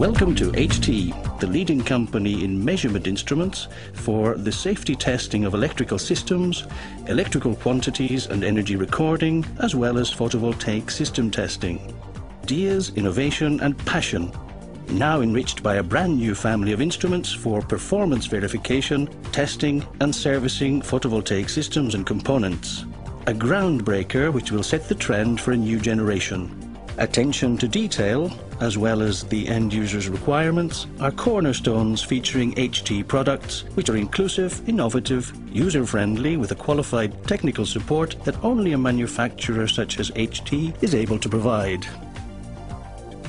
Welcome to HT, the leading company in measurement instruments for the safety testing of electrical systems, electrical quantities and energy recording, as well as photovoltaic system testing. Ideas, innovation and passion, now enriched by a brand new family of instruments for performance verification, testing and servicing photovoltaic systems and components. A groundbreaker which will set the trend for a new generation. Attention to detail, as well as the end user's requirements, are cornerstones featuring HT products which are inclusive, innovative, user-friendly with a qualified technical support that only a manufacturer such as HT is able to provide.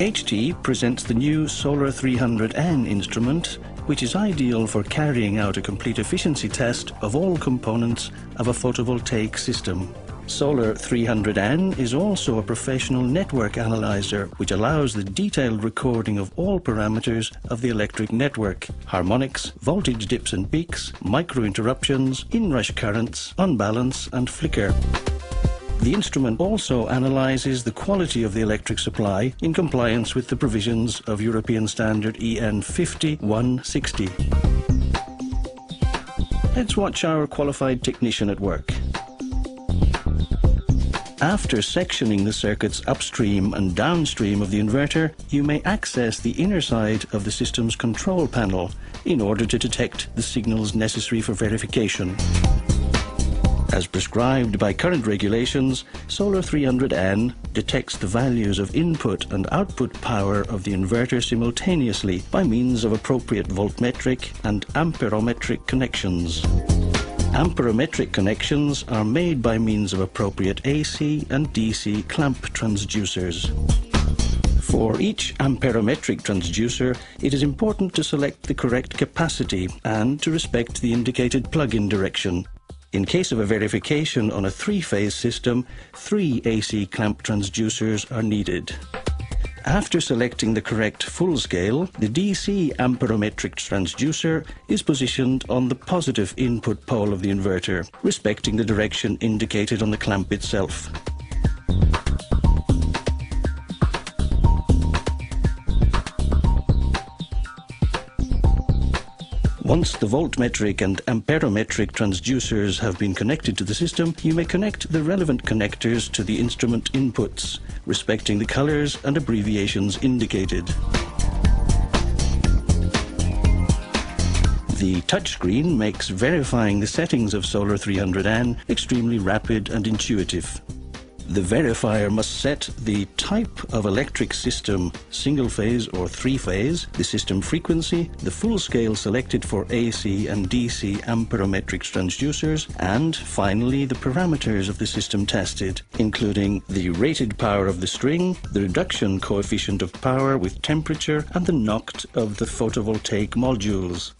HT presents the new Solar 300N instrument, which is ideal for carrying out a complete efficiency test of all components of a photovoltaic system. Solar 300N is also a professional network analyzer, which allows the detailed recording of all parameters of the electric network: harmonics, voltage dips and peaks, micro-interruptions, inrush currents, unbalance and flicker. The instrument also analyzes the quality of the electric supply in compliance with the provisions of European Standard EN 50160. Let's watch our qualified technician at work. After sectioning the circuits upstream and downstream of the inverter, you may access the inner side of the system's control panel in order to detect the signals necessary for verification. As prescribed by current regulations, Solar 300N detects the values of input and output power of the inverter simultaneously by means of appropriate voltmetric and amperometric connections. Amperometric connections are made by means of appropriate AC and DC clamp transducers. For each amperometric transducer, it is important to select the correct capacity and to respect the indicated plug-in direction. In case of a verification on a three-phase system, 3 AC clamp transducers are needed. After selecting the correct full scale, the DC amperometric transducer is positioned on the positive input pole of the inverter, respecting the direction indicated on the clamp itself. Once the voltmetric and amperometric transducers have been connected to the system, you may connect the relevant connectors to the instrument inputs, respecting the colors and abbreviations indicated. The touchscreen makes verifying the settings of Solar 300N extremely rapid and intuitive. The verifier must set the type of electric system, single-phase or three-phase, the system frequency, the full scale selected for AC and DC amperometric transducers, and finally the parameters of the system tested, including the rated power of the string, the reduction coefficient of power with temperature, and the NOCT of the photovoltaic modules.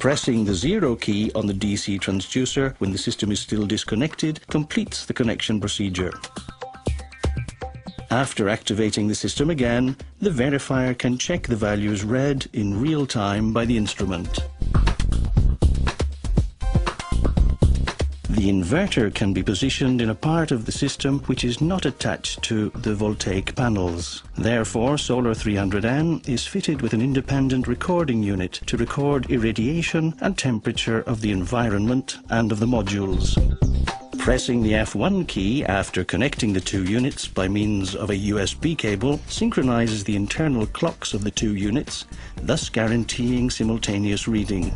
Pressing the zero key on the DC transducer when the system is still disconnected completes the connection procedure. After activating the system again, the verifier can check the values read in real time by the instrument. The inverter can be positioned in a part of the system which is not attached to the voltaic panels. Therefore, Solar 300N is fitted with an independent recording unit to record irradiation and temperature of the environment and of the modules. Pressing the F1 key after connecting the two units by means of a USB cable synchronizes the internal clocks of the two units, thus guaranteeing simultaneous reading.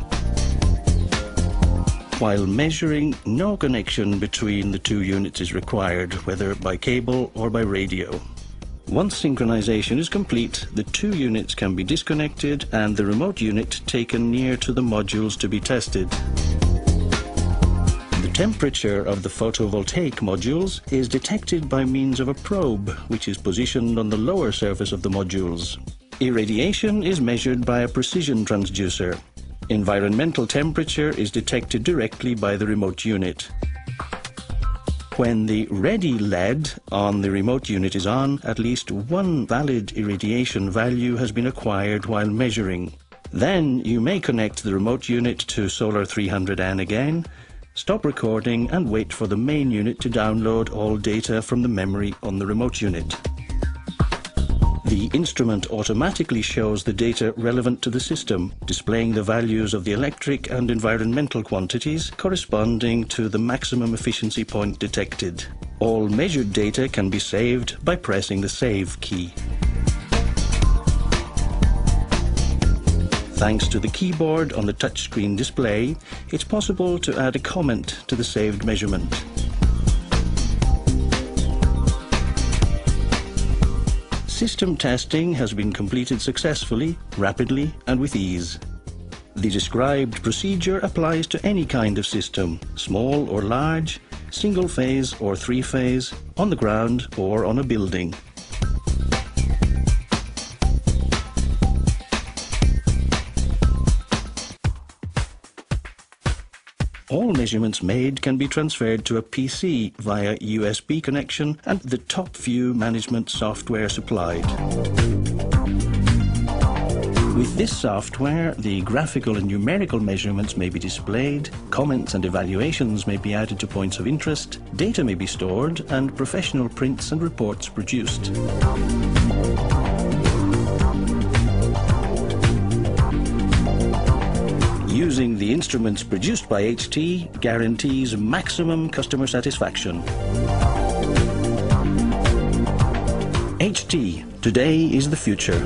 While measuring, no connection between the two units is required, whether by cable or by radio. Once synchronization is complete, the two units can be disconnected and the remote unit taken near to the modules to be tested. The temperature of the photovoltaic modules is detected by means of a probe, which is positioned on the lower surface of the modules. Irradiation is measured by a precision transducer. Environmental temperature is detected directly by the remote unit. When the ready LED on the remote unit is on, at least one valid irradiation value has been acquired while measuring. Then you may connect the remote unit to Solar 300N again, Stop recording and wait for the main unit to download all data from the memory on the remote unit. The instrument automatically shows the data relevant to the system, displaying the values of the electric and environmental quantities corresponding to the maximum efficiency point detected. All measured data can be saved by pressing the Save key. Thanks to the keyboard on the touchscreen display, it's possible to add a comment to the saved measurement. System testing has been completed successfully, rapidly, and with ease. The described procedure applies to any kind of system, small or large, single-phase or three-phase, on the ground or on a building. All measurements made can be transferred to a PC via USB connection and the TopView management software supplied. With this software, the graphical and numerical measurements may be displayed, comments and evaluations may be added to points of interest, data may be stored, and professional prints and reports produced. Using the instruments produced by HT guarantees maximum customer satisfaction. HT, today is the future.